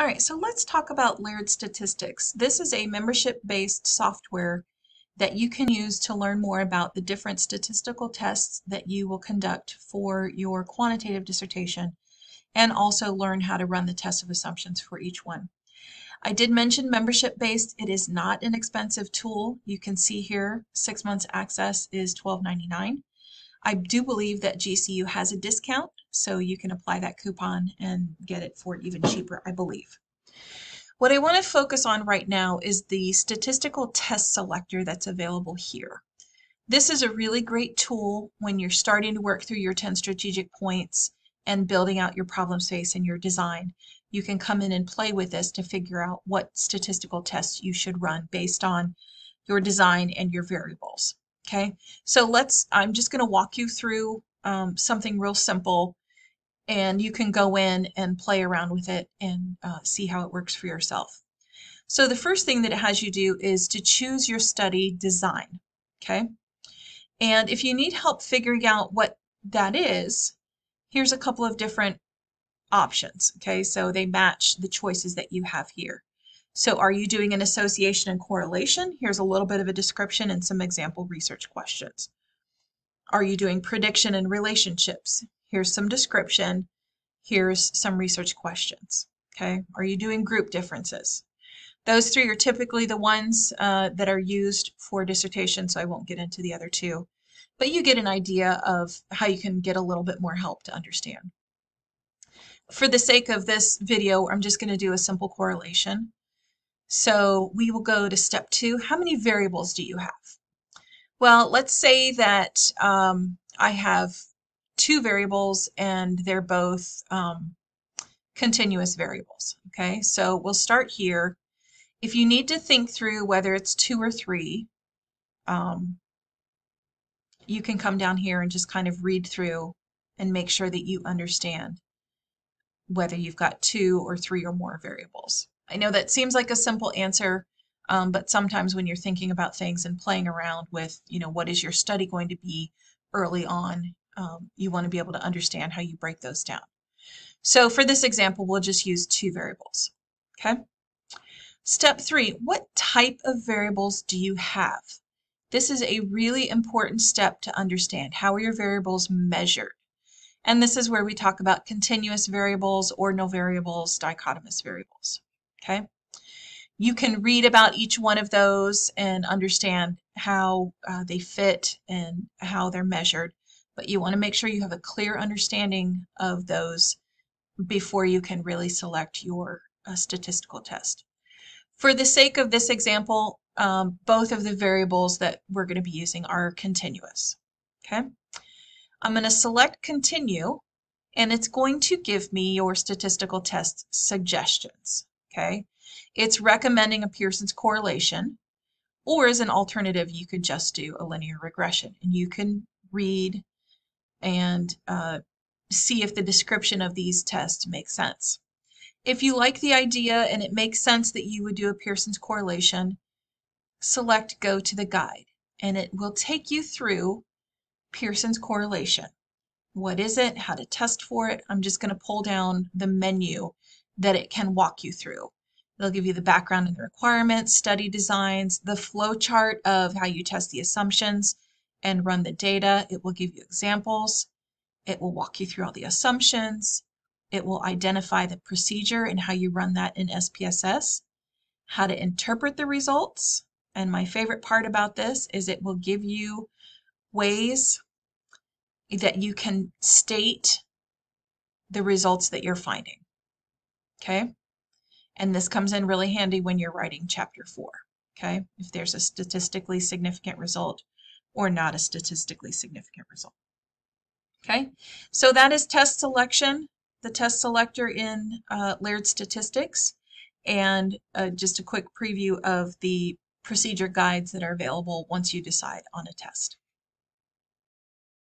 All right, so let's talk about Laerd Statistics. This is a membership-based software that you can use to learn more about the different statistical tests that you will conduct for your quantitative dissertation, and also learn how to run the test of assumptions for each one. I did mention membership-based. It is not an expensive tool. You can see here 6 months access is $12.99. I do believe that GCU has a discount, so you can apply that coupon and get it for even cheaper, I believe. What I want to focus on right now is the Statistical Test Selector that's available here. This is a really great tool when you're starting to work through your 10 strategic points and building out your problem space and your design. You can come in and play with this to figure out what statistical tests you should run based on your design and your variables. Okay, so I'm just going to walk you through something real simple, and you can go in and play around with it and see how it works for yourself. So the first thing that it has you do is to choose your study design. Okay, and if you need help figuring out what that is, here's a couple of different options. Okay, so they match the choices that you have here. So are you doing an association and correlation? Here's a little bit of a description and some example research questions. Are you doing prediction and relationships? Here's some description. Here's some research questions. Okay, are you doing group differences? Those three are typically the ones that are used for dissertation, so I won't get into the other two. But you get an idea of how you can get a little bit more help to understand. For the sake of this video, I'm just going to do a simple correlation. So we will go to step two. How many variables do you have? Well, let's say that I have two variables and they're both continuous variables. Okay, so we'll start here. If you need to think through whether it's two or three, you can come down here and just kind of read through and make sure that you understand whether you've got two or three or more variables. I know that seems like a simple answer, but sometimes when you're thinking about things and playing around with, you know, what is your study going to be early on, you want to be able to understand how you break those down. So for this example, we'll just use two variables. Okay. Step three, what type of variables do you have? This is a really important step to understand. How are your variables measured? And this is where we talk about continuous variables, ordinal variables, dichotomous variables. Okay, you can read about each one of those and understand how they fit and how they're measured, but you want to make sure you have a clear understanding of those before you can really select your statistical test. For the sake of this example, both of the variables that we're going to be using are continuous. Okay, I'm going to select continue, and it's going to give me your statistical test suggestions. Okay, it's recommending a Pearson's correlation, or as an alternative, you could just do a linear regression, and you can read and see if the description of these tests makes sense. If you like the idea and it makes sense that you would do a Pearson's correlation, select go to the guide, and it will take you through Pearson's correlation. What is it? How to test for it? I'm just going to pull down the menu that it can walk you through. It'll give you the background and the requirements, study designs, the flow chart of how you test the assumptions and run the data. It will give you examples. It will walk you through all the assumptions. It will identify the procedure and how you run that in SPSS, how to interpret the results. And my favorite part about this is it will give you ways that you can state the results that you're finding. Okay, and this comes in really handy when you're writing chapter 4. Okay, if there's a statistically significant result or not a statistically significant result. Okay, so that is test selection, the test selector in Laerd Statistics, and just a quick preview of the procedure guides that are available once you decide on a test.